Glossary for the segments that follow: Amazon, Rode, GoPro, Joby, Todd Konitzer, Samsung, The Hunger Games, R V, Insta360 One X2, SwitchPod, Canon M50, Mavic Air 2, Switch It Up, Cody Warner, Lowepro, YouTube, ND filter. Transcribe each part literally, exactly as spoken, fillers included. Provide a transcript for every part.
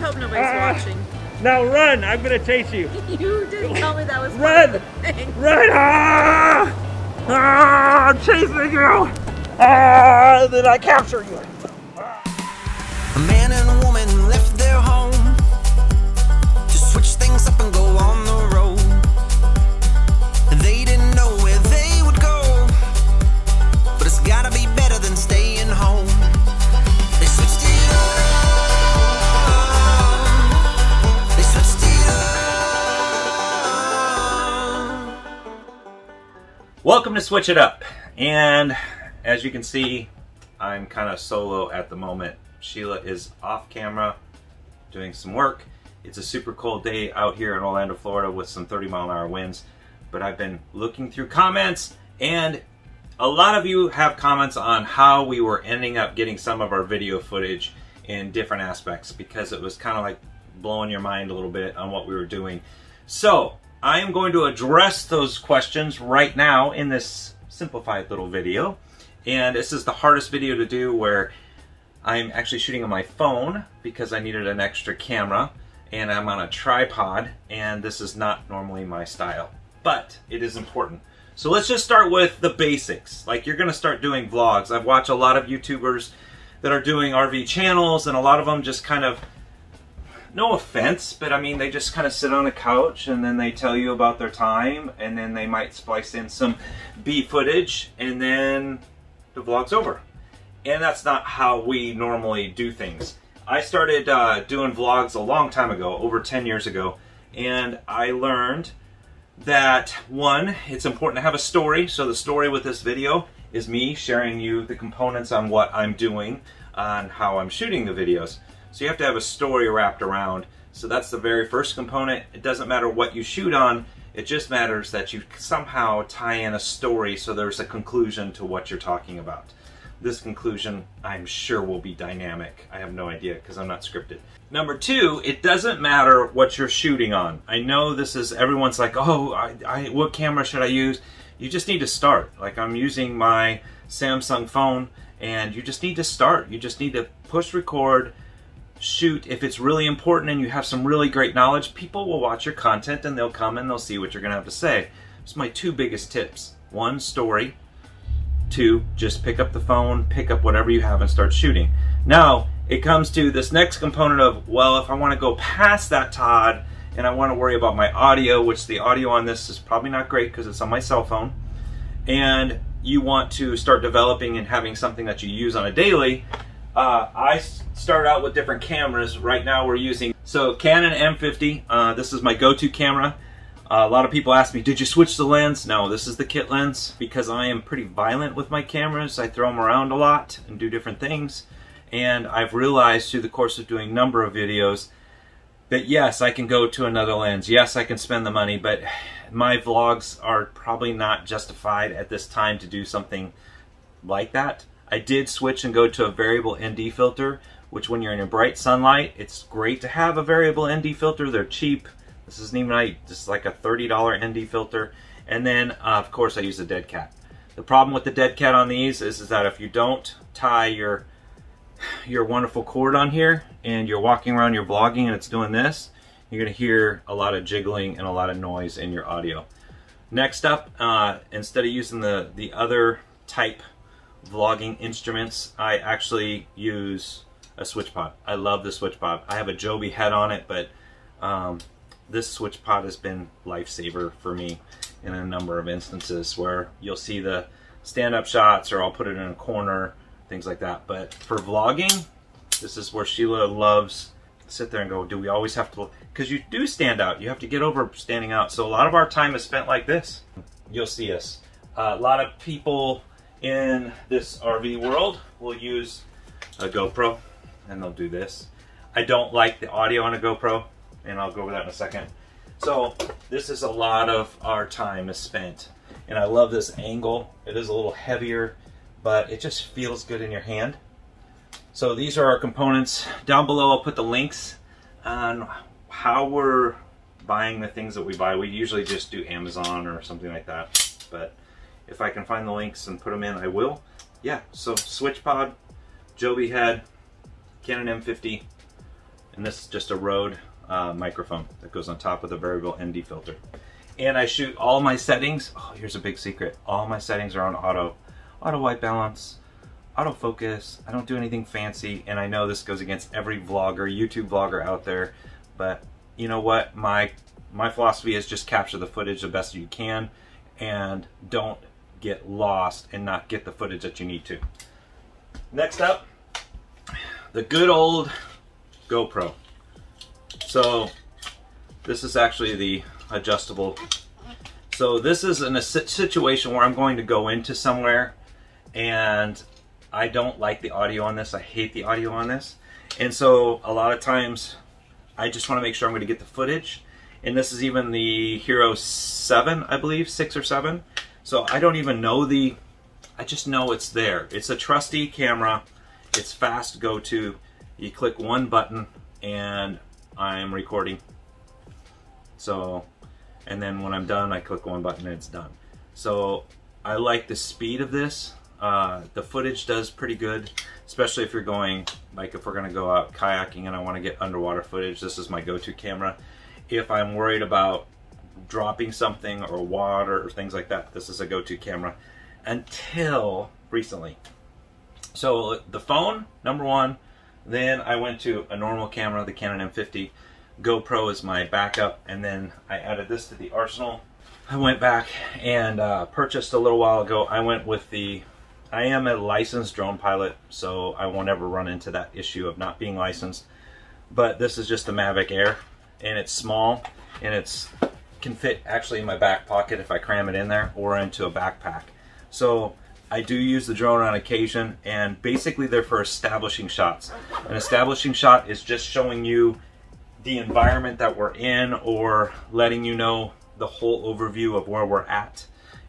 hope nobody's ah. watching. Now run! I'm gonna chase you. You didn't tell me that was run. Run! Ah! Ah! I'm chasing you! Ah! Then I capture you. Ah. A man and a woman left their home to switch things up and go on the road. They didn't know where they would go, but it's gotta be better than staying home. They switched it up. Welcome to Switch It Up, and as you can see, I'm kind of solo at the moment. Sheila is off camera doing some work. It's a super cold day out here in Orlando, Florida with some thirty mile an hour winds, but I've been looking through comments, and a lot of you have comments on how we were ending up getting some of our video footage in different aspects, because it was kind of like blowing your mind a little bit on what we were doing. So I am going to address those questions right now in this simplified little video. And this is the hardest video to do, where I'm actually shooting on my phone because I needed an extra camera, and I'm on a tripod, and this is not normally my style, but it is important. So let's just start with the basics. Like, you're gonna start doing vlogs. I've watched a lot of YouTubers that are doing R V channels, and a lot of them just kind of, no offense, but I mean, they just kind of sit on a couch and then they tell you about their time, and then they might splice in some B footage, and then the vlog's over. And that's not how we normally do things. I started uh, doing vlogs a long time ago, over ten years ago, and I learned that, one, it's important to have a story. So the story with this video is me sharing you the components on what I'm doing, on how I'm shooting the videos. So you have to have a story wrapped around. So that's the very first component. It doesn't matter what you shoot on, it just matters that you somehow tie in a story so there's a conclusion to what you're talking about. This conclusion, I'm sure, will be dynamic. I have no idea because I'm not scripted. Number two, it doesn't matter what you're shooting on. I know this is, everyone's like, oh, I, I, what camera should I use? You just need to start. Like, I'm using my Samsung phone, and you just need to start. You just need to push record, shoot. If it's really important and you have some really great knowledge, people will watch your content and they'll come and they'll see what you're gonna have to say. It's my two biggest tips. One, story. Two, just pick up the phone, pick up whatever you have and start shooting. Now, it comes to this next component of, well, if I wanna go past that, Todd, and I wanna worry about my audio, which the audio on this is probably not great because it's on my cell phone, and you want to start developing and having something that you use on a daily, Uh, I start out with different cameras. Right now we're using, so Canon M fifty, uh, this is my go-to camera. Uh, a lot of people ask me, did you switch the lens? No, this is the kit lens, because I am pretty violent with my cameras. I throw them around a lot and do different things. And I've realized through the course of doing a number of videos that yes, I can go to another lens. Yes, I can spend the money, but my vlogs are probably not justified at this time to do something like that. I did switch and go to a variable N D filter, which when you're in a bright sunlight, it's great to have a variable N D filter. They're cheap. This isn't even like, just like a thirty dollar N D filter. And then, uh, of course, I use a dead cat. The problem with the dead cat on these is, is that if you don't tie your, your wonderful cord on here, and you're walking around, you're vlogging, and it's doing this, you're gonna hear a lot of jiggling and a lot of noise in your audio. Next up, uh, instead of using the, the other type vlogging instruments, I actually use a SwitchPod. I love the SwitchPod. I have a Joby head on it, but um, this SwitchPod has been lifesaver for me in a number of instances where you'll see the stand-up shots, or I'll put it in a corner, things like that. But for vlogging, this is where Sheila loves to sit there and go, do we always have to, because you do stand out, you have to get over standing out. So a lot of our time is spent like this. You'll see us. Uh, a lot of people in this R V world we'll use a GoPro, and they'll do this. I don't like the audio on a GoPro, and I'll go over that in a second. So this is a lot of our time is spent, and I love this angle. It is a little heavier, but it just feels good in your hand. So these are our components. Down below I'll put the links on how we're buying the things that we buy. We usually just do Amazon or something like that, but if I can find the links and put them in, I will. Yeah, so SwitchPod, Joby head, Canon M fifty, And this is just a Rode uh, microphone that goes on top of the variable N D filter. And I shoot all my settings. Oh, here's a big secret. All my settings are on auto. Auto white balance, auto focus. I don't do anything fancy. And I know this goes against every vlogger, YouTube vlogger out there. But you know what? My, my philosophy is just capture the footage the best you can and don't get lost and not get the footage that you need to. Next up, the good old GoPro. So this is actually the adjustable. So this is in a situation where I'm going to go into somewhere and I don't like the audio on this. I hate the audio on this. And so a lot of times I just want to make sure I'm going to get the footage. And this is even the Hero seven, I believe, six or seven. So I don't even know the, I just know it's there. It's a trusty camera. It's fast go-to. You click one button and I'm recording. So, and then when I'm done, I click one button and it's done. So I like the speed of this. Uh, the footage does pretty good, especially if you're going, like if we're gonna go out kayaking and I wanna get underwater footage, this is my go-to camera. If I'm worried about dropping something or water or things like that, this is a go-to camera until recently. So the phone, number one, then I went to a normal camera, the Canon M fifty. GoPro is my backup, and then I added this to the arsenal. I went back and uh, purchased a little while ago. I went with the, I am a licensed drone pilot, so I won't ever run into that issue of not being licensed. But this is just the Mavic Air, and it's small, and it's can fit actually in my back pocket if I cram it in there or into a backpack. So I do use the drone on occasion, and basically they're for establishing shots. An establishing shot is just showing you the environment that we're in or letting you know the whole overview of where we're at.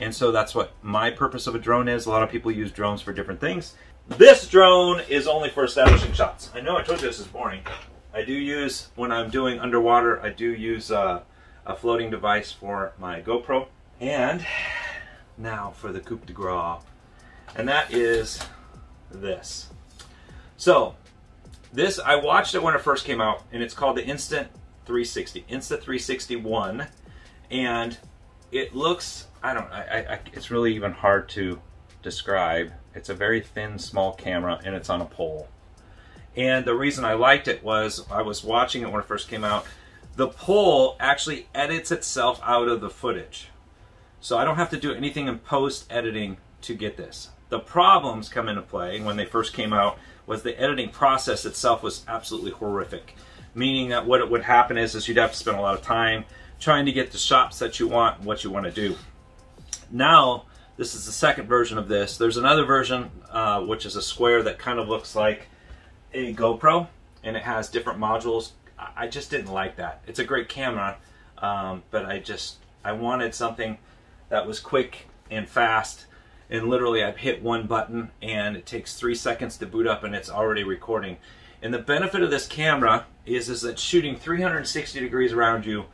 And so that's what my purpose of a drone is. A lot of people use drones for different things. This drone is only for establishing shots. I know I told you this is boring. I do use, when I'm doing underwater, I do use uh, a floating device for my GoPro. And now for the coup de grace. And that is this. So this, I watched it when it first came out, and it's called the Insta three sixty, Insta three sixty One. And it looks, I don't, I, I, it's really even hard to describe. It's a very thin, small camera, and it's on a pole. And the reason I liked it was I was watching it when it first came out. The pole actually edits itself out of the footage. So I don't have to do anything in post-editing to get this. The problems come into play when they first came out was the editing process itself was absolutely horrific. Meaning that what it would happen is, is you'd have to spend a lot of time trying to get the shots that you want and what you want to do. Now, this is the second version of this. There's another version, uh, which is a square that kind of looks like a GoPro, and it has different modules. I just didn't like that. It's a great camera, um, but I just, I wanted something that was quick and fast, and literally I've hit one button and it takes three seconds to boot up and it's already recording. And the benefit of this camera is, is that shooting three hundred sixty degrees around you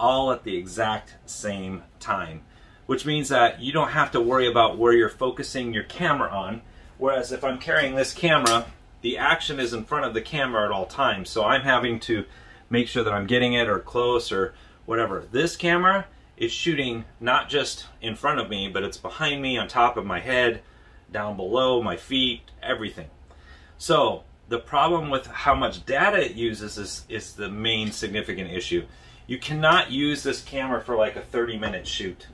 all at the exact same time, which means that you don't have to worry about where you're focusing your camera on. Whereas if I'm carrying this camera, the action is in front of the camera at all times, so I'm having to make sure that I'm getting it or close or whatever. This camera is shooting not just in front of me, but it's behind me, on top of my head, down below, my feet, everything. So the problem with how much data it uses is, is the main significant issue. You cannot use this camera for like a thirty minute shoot.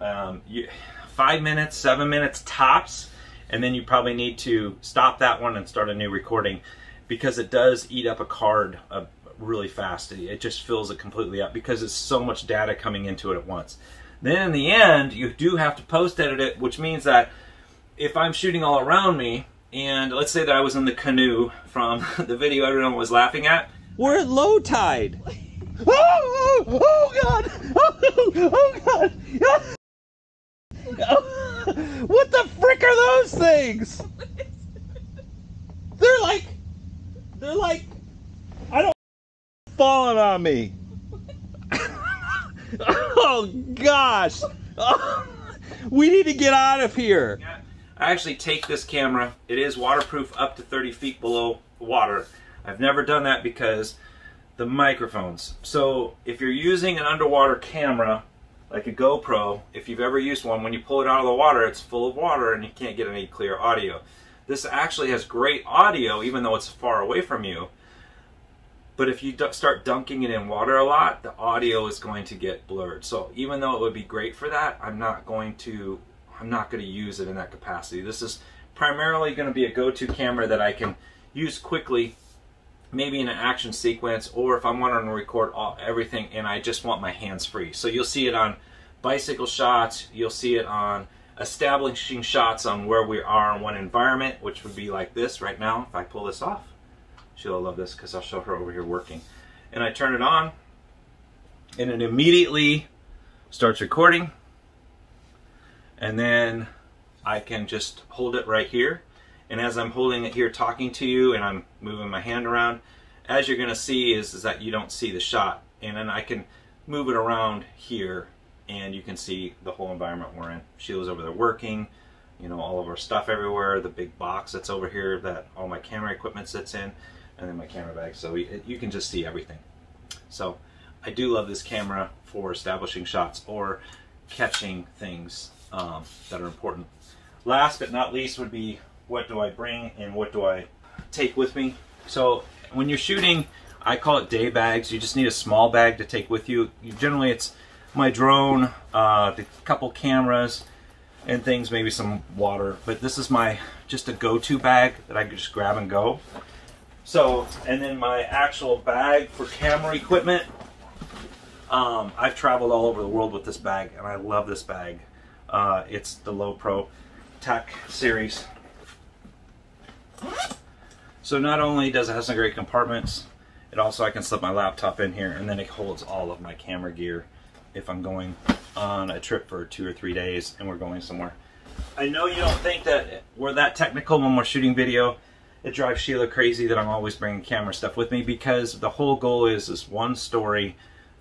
Um, you, five minutes, seven minutes tops. And then you probably need to stop that one and start a new recording, because it does eat up a card uh, really fast. It just fills it completely up because it's so much data coming into it at once. Then in the end, you do have to post edit it, which means that if I'm shooting all around me, and let's say that I was in the canoe from the video everyone was laughing at. We're at low tide. Oh, oh, oh God, oh, oh God. Oh. Oh. What the frick are those things? They're like, they're like, I don't, falling on me. Oh gosh. Oh, we need to get out of here. Yeah, I actually take this camera. It is waterproof up to thirty feet below water. I've never done that because the microphones. So if you're using an underwater camera, like a GoPro, if you've ever used one, when you pull it out of the water, it's full of water and you can't get any clear audio. This actually has great audio, even though it's far away from you. But if you start dunking it in water a lot, the audio is going to get blurred. So even though it would be great for that, I'm not going to, I'm not going to use it in that capacity. This is primarily going to be a go-to camera that I can use quickly, maybe in an action sequence, or if I'm wanting to record all, everything and I just want my hands free. So you'll see it on bicycle shots, you'll see it on establishing shots on where we are in one environment, which would be like this right now. If I pull this off, she'll love this because I'll show her over here working. And I turn it on and it immediately starts recording. And then I can just hold it right here. And as I'm holding it here talking to you and I'm moving my hand around, as you're going to see is, is that you don't see the shot. And then I can move it around here and you can see the whole environment we're in. Sheila's over there working, you know, all of our stuff everywhere, the big box that's over here that all my camera equipment sits in, and then my camera bag. So it, you can just see everything. So I do love this camera for establishing shots or catching things um, that are important. Last but not least would be, what do I bring and what do I take with me? So when you're shooting, I call it day bags. You just need a small bag to take with you. you generally, it's my drone, uh, the couple cameras and things, maybe some water. But this is my just a go-to bag that I can just grab and go. So, and then my actual bag for camera equipment. Um, I've traveled all over the world with this bag, and I love this bag. Uh, it's the Lowepro Tech Series. So not only does it have some great compartments, it also I can slip my laptop in here and then it holds all of my camera gear if I'm going on a trip for two or three days and we're going somewhere. I know you don't think that we're that technical when we're shooting video. It drives Sheila crazy that I'm always bringing camera stuff with me because the whole goal is is one story,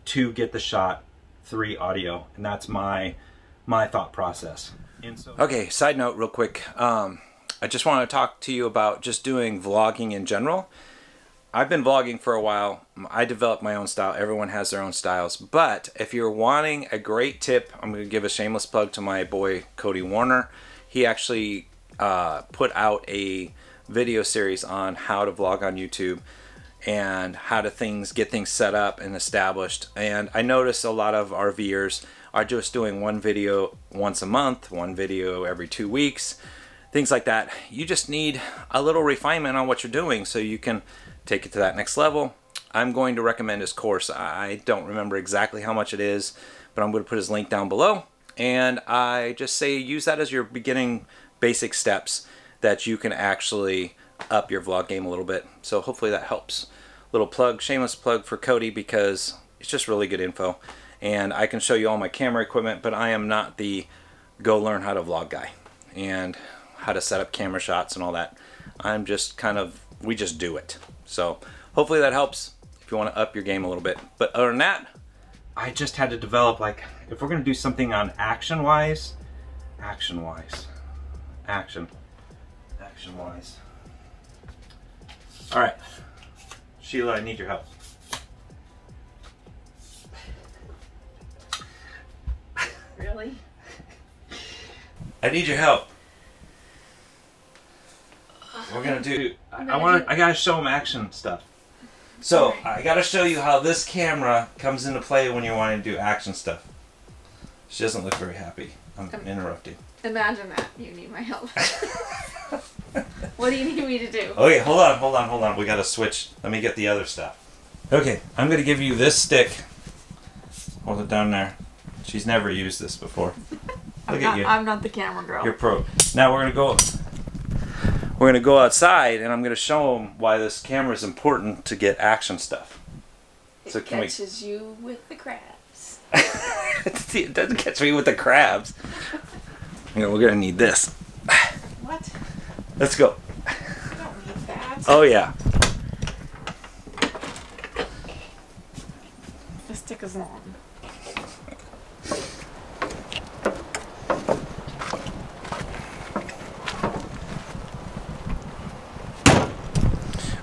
two get the shot, three audio, and that's my my thought process. And so okay, side note real quick. Um, I just want to talk to you about just doing vlogging in general. I've been vlogging for a while. I developed my own style. Everyone has their own styles. But if you're wanting a great tip, I'm going to give a shameless plug to my boy, Cody Warner. He actually uh, put out a video series on how to vlog on YouTube and how to things get things set up and established. And I noticed a lot of RVers are just doing one video once a month, one video every two weeks. Things like that. You just need a little refinement on what you're doing so you can take it to that next level. I'm going to recommend his course. I don't remember exactly how much it is, but I'm going to put his link down below. And I just say use that as your beginning basic steps that you can actually up your vlog game a little bit. So hopefully that helps. Little plug, shameless plug for Cody because it's just really good info. And I can show you all my camera equipment, but I am not the go learn how to vlog guy. And how to set up camera shots and all that. I'm just kind of, we just do it. So hopefully that helps if you want to up your game a little bit. But other than that, I just had to develop, like, if we're going to do something on action-wise, action-wise, action, action-wise. All right, Sheila, I need your help. Really? I need your help. We're gonna do. I, I want. I gotta show them action stuff. So I gotta show you how this camera comes into play when you want to do action stuff. She doesn't look very happy. I'm um, interrupting. Imagine that. You need my help. What do you need me to do? Okay, hold on, hold on, hold on. We gotta switch. Let me get the other stuff. Okay, I'm gonna give you this stick. Hold it down there. She's never used this before. Look I'm not, at you. I'm not the camera girl. You're pro. Now we're gonna go. We're going to go outside, and I'm going to show them why this camera is important to get action stuff. It so can catches we... you with the crabs. It doesn't catch me with the crabs. You know, we're going to need this. What? Let's go. You don't need that. Oh, yeah. The stick is long.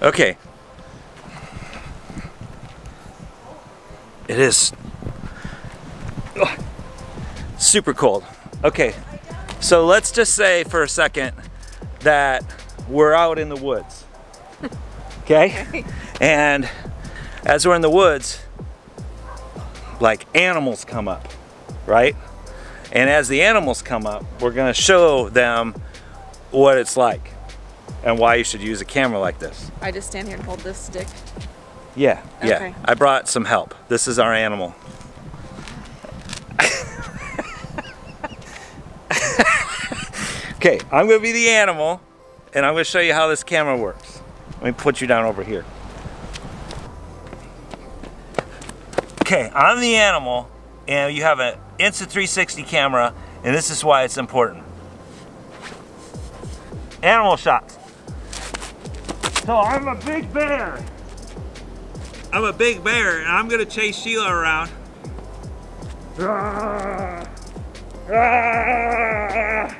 Okay, It is ugh, super cold. Okay, so let's just say for a second that we're out in the woods, okay? Okay. And as we're in the woods, like animals come up, right? And as the animals come up, we're gonna show them what it's like and why you should use a camera like this. I just stand here and hold this stick? Yeah, yeah. Okay. I brought some help. This is our animal. Okay, I'm gonna be the animal and I'm gonna show you how this camera works. Let me put you down over here. Okay, I'm the animal and you have an Insta three sixty camera, and this is why it's important. Animal shots. So I'm a big bear. I'm a big bear and I'm gonna chase Sheila around. Ah, ah, ah.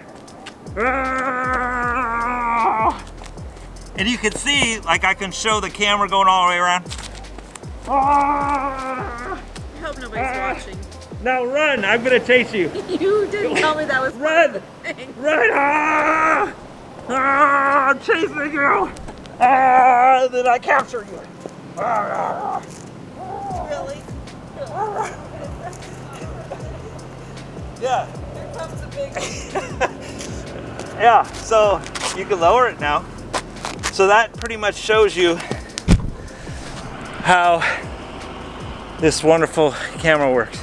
And you can see, like, I can show the camera going all the way around. Ah, I hope nobody's ah. watching. Now run, I'm gonna chase you. You didn't tell me that was run. Run, ah! Ah, I'm chasing you! Ah, and then I capture you! Ah, really? Yeah. Here comes the big one. Yeah, so you can lower it now. So that pretty much shows you how this wonderful camera works.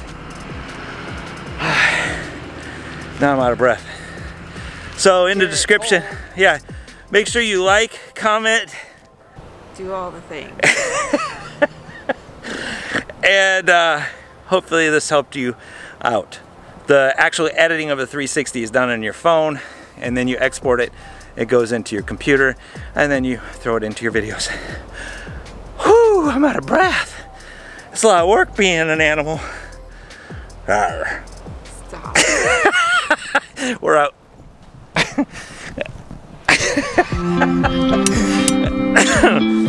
Now I'm out of breath. So in the description, yeah, make sure you like, comment. Do all the things. And uh, hopefully this helped you out. The actual editing of a three sixty is done on your phone, and then you export it, it goes into your computer, and then you throw it into your videos. Whew, I'm out of breath. It's a lot of work being an animal. Arr. Stop. We're out.